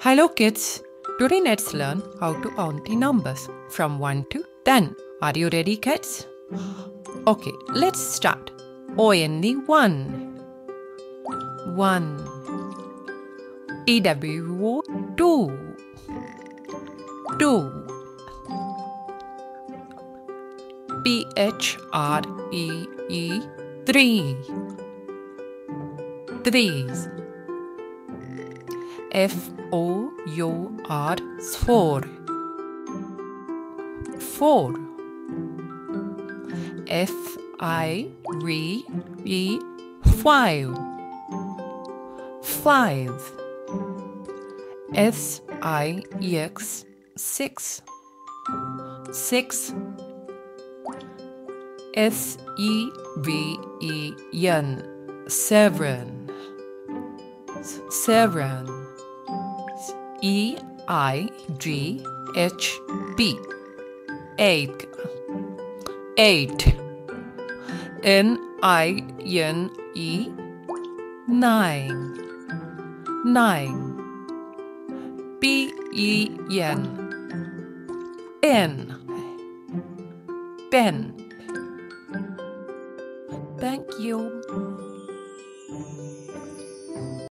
Hello kids! Today let's learn how to count the numbers from 1 to 10. Are you ready kids? Okay, let's start. ONE 1 1 TWO 2 2 THREE 3 3 FOUR 4 4 FIVE 5 SIX 6 SEVEN 7 EIGHT 8 NINE 9 PEN 10 pen. Thank you.